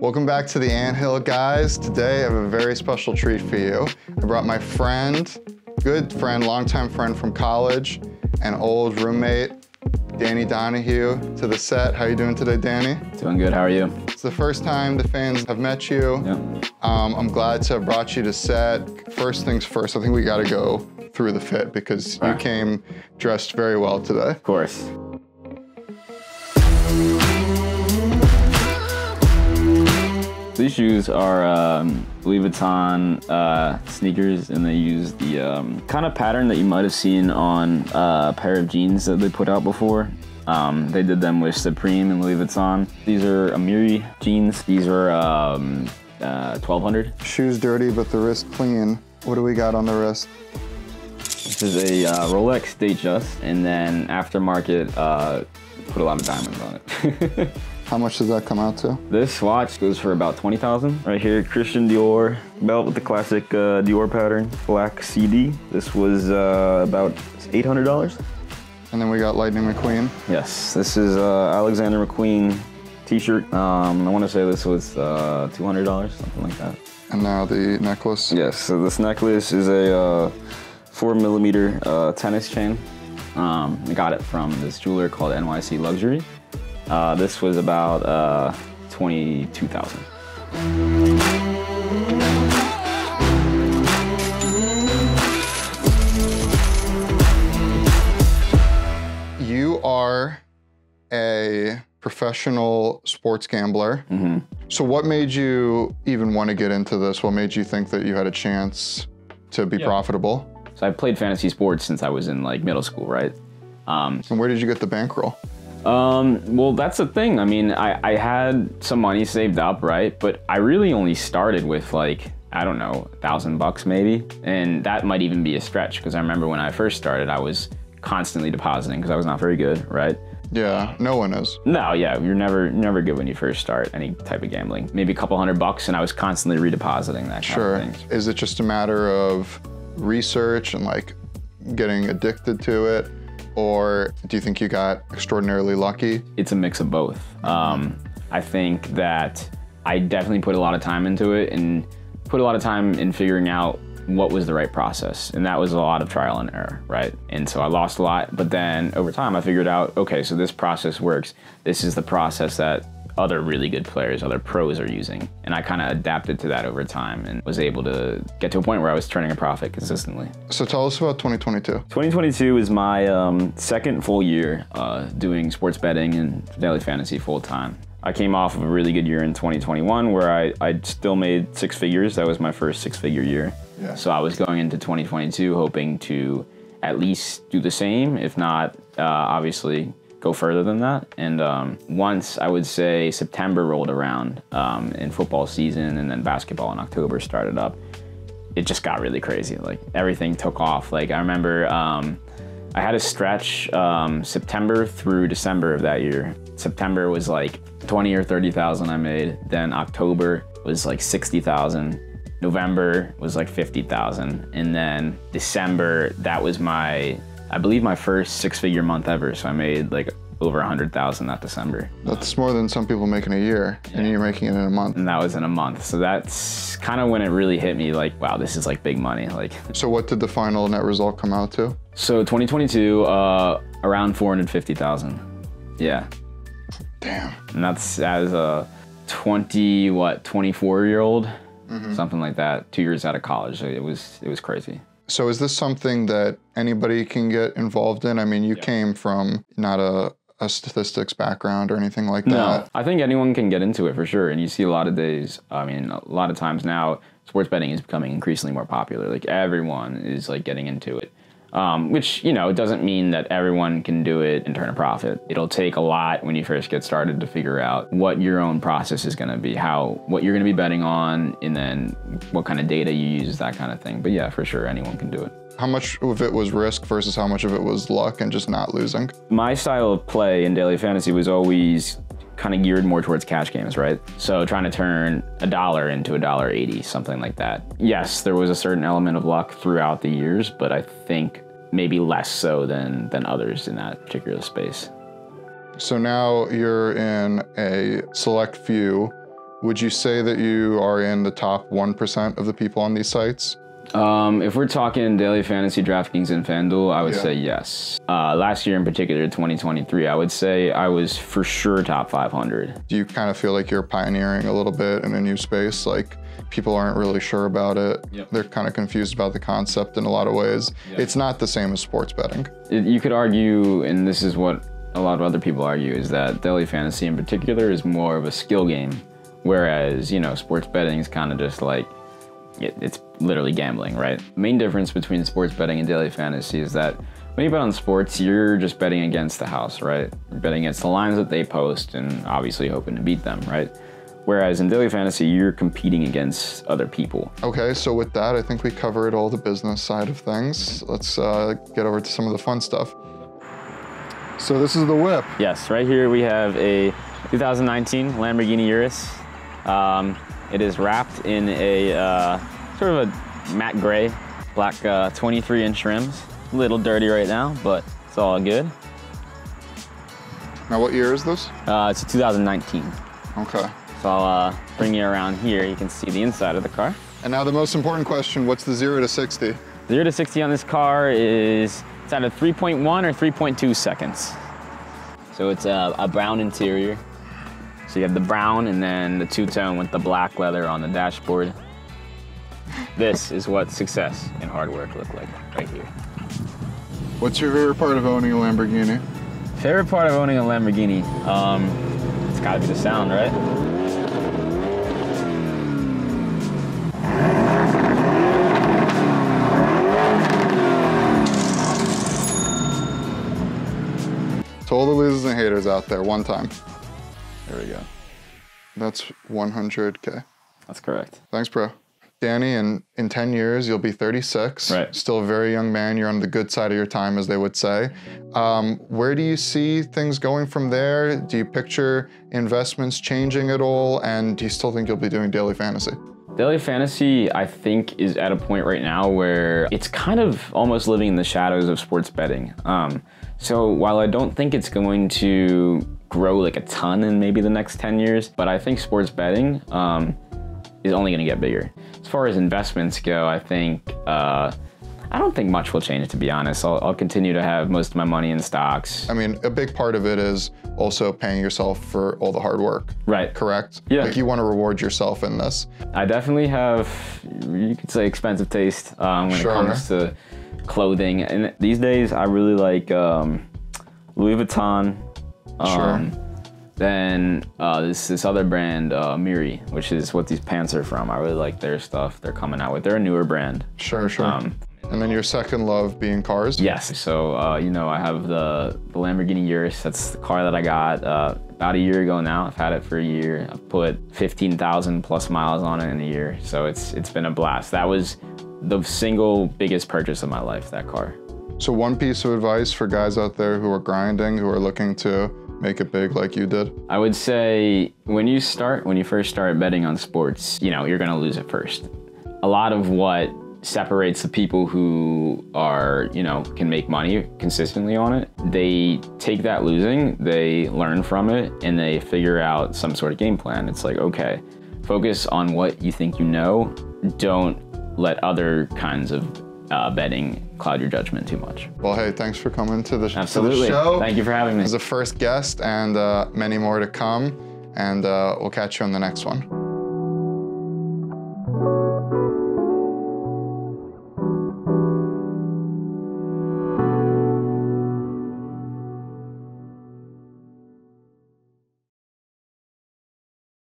Welcome back to The Ant Hill, guys. Today I have a very special treat for you. I brought my friend, good friend, longtime friend from college, and old roommate, Danny Donahue, to the set. How you doing today, Danny? Doing good, how are you? It's the first time the fans have met you. Yeah. I'm glad to have brought you to set. First things first, I think we gotta go through the fit because you came dressed very well today. Of course. These shoes are Louis Vuitton sneakers, and they use the kind of pattern that you might have seen on a pair of jeans that they put out before. They did them with Supreme and Louis Vuitton. These are Amiri jeans. These are 1200. Shoes dirty, but the wrist clean. What do we got on the wrist? This is a Rolex Datejust, and then aftermarket put a lot of diamonds on it. How much does that come out to? This watch goes for about $20,000. Right here, Christian Dior belt with the classic Dior pattern, black CD. This was about $800. And then we got Lightning McQueen. Yes, this is Alexander McQueen t-shirt. I want to say this was $200, something like that. And now the necklace. Yes, so this necklace is a 4mm tennis chain. I got it from this jeweler called NYC Luxury. This was about $22,000. You are a professional sports gambler. Mm-hmm. So what made you even want to get into this? What made you think that you had a chance to be profitable? So I played fantasy sports since I was in like middle school, right? And where did you get the bankroll? Well, that's the thing. I mean, I had some money saved up, right? But I really only started with like, I don't know, $1,000 maybe. And that might even be a stretch because I remember when I first started, I was constantly depositing because I was not very good, right? Yeah, no one is. No, yeah, you're never good when you first start any type of gambling. Maybe a couple $100 and I was constantly redepositing that kind of thing. Sure. Is it just a matter of research and like getting addicted to it? Or do you think you got extraordinarily lucky? It's a mix of both. I think that I definitely put a lot of time into it and put a lot of time in figuring out what was the right process. And that was a lot of trial and error, right? And so I lost a lot, but then over time I figured out, okay, so this process works. This is the process that other really good players, other pros are using. And I kind of adapted to that over time and was able to get to a point where I was turning a profit consistently. So tell us about 2022. 2022 is my second full year doing sports betting and daily fantasy full time. I came off of a really good year in 2021 where I still made six figures. That was my first six-figure year. Yeah. So I was going into 2022 hoping to at least do the same, if not obviously go further than that. And once I would say September rolled around in football season and then basketball in October started up, it just got really crazy. Like everything took off. Like I remember I had a stretch September through December of that year. September was like 20 or 30,000 I made. Then October was like 60,000. November was like 50,000. And then December, that was my, I believe, my first six-figure month ever, so I made like over 100,000 that December. That's more than some people make in a year, and you're making it in a month. And that was in a month, so that's kind of when it really hit me, like, wow, this is like big money. Like, so what did the final net result come out to? So 2022, around 450,000. Yeah. Damn. And that's as a 24-year-old, something like that, 2 years out of college. It was crazy. So is this something that anybody can get involved in? I mean, you came from not a statistics background or anything like that. No, I think anyone can get into it for sure. And you see a lot of days, I mean, a lot of times now, sports betting is becoming increasingly more popular. Like everyone is like getting into it, which, you know, it doesn't mean that everyone can do it and turn a profit. It'll take a lot when you first get started to figure out what your own process is going to be, what you're going to be betting on, and then what kind of data you use, that kind of thing. But yeah, for sure, anyone can do it. How much of it was risk versus how much of it was luck and just not losing? My style of play in daily fantasy was always kind of geared more towards cash games, right? So trying to turn $1 into $1.80, something like that. Yes, there was a certain element of luck throughout the years, but I think maybe less so than others in that particular space. So now you're in a select few Would you say that you are in the top 1% of the people on these sites? If we're talking daily fantasy, DraftKings and FanDuel, I would say yes. Last year in particular, 2023, I would say I was for sure top 500. Do you kind of feel like you're pioneering a little bit in a new space? Like people aren't really sure about it. Yep. They're kind of confused about the concept in a lot of ways. Yep. It's not the same as sports betting. You could argue, and this is what a lot of other people argue, is that daily fantasy in particular is more of a skill game. Whereas, you know, sports betting is kind of just like, it's literally gambling, right? The main difference between sports betting and daily fantasy is that when you bet on sports, you're just betting against the house, right? You're betting against the lines that they post and obviously hoping to beat them, right? Whereas in daily fantasy, you're competing against other people. Okay, so with that, I think we covered all the business side of things. Let's get over to some of the fun stuff. So this is the whip. Yes, right here we have a 2019 Lamborghini Urus. It is wrapped in a sort of a matte gray, black 23-inch rims. A little dirty right now, but it's all good. Now what year is this? It's 2019. Okay. So I'll bring you around here. You can see the inside of the car. And now the most important question, what's the 0 to 60? 0 to 60 on this car is, it's out of 3.1 or 3.2 seconds. So it's a brown interior. So you have the brown and then the two-tone with the black leather on the dashboard. This is what success and hard work look like right here. What's your favorite part of owning a Lamborghini? Favorite part of owning a Lamborghini? It's gotta be the sound, right? To all the losers and haters out there, one time. There we go. That's 100K. That's correct. Thanks, bro. Danny, in 10 years, you'll be 36. Right. Still a very young man. You're on the good side of your time, as they would say. Where do you see things going from there? Do you picture investments changing at all? And do you still think you'll be doing daily fantasy? Daily fantasy, I think, is at a point right now where it's kind of almost living in the shadows of sports betting. So while I don't think it's going to grow like a ton in maybe the next 10 years, but I think sports betting is only gonna get bigger. As far as investments go, I think, I don't think much will change, to be honest. I'll continue to have most of my money in stocks. I mean, a big part of it is also paying yourself for all the hard work. Right. Correct? Yeah. Like you want to reward yourself in this. I definitely have, you could say, expensive taste when it comes to clothing. And these days, I really like Louis Vuitton. Then this other brand, Amiri, which is what these pants are from. I really like their stuff they're coming out with. They're a newer brand. Sure. And then your second love being cars? Yes. So, you know, I have the Lamborghini Urus. That's the car that I got about a year ago now. I've had it for a year. I've put 15,000 plus miles on it in a year. So it's been a blast. That was the single biggest purchase of my life, that car. So one piece of advice for guys out there who are grinding, who are looking to make it big like you did? I would say when you first start betting on sports, you know, you're gonna lose it first. A lot of what separates the people who are, you know, can make money consistently on it, they take that losing, they learn from it, and they figure out some sort of game plan. It's like, okay, focus on what you think you know. Don't let other kinds of betting cloud your judgment too much. Well, hey, thanks for coming to the, to the show. Thank you for having me. As a first guest, and many more to come, and we'll catch you on the next one.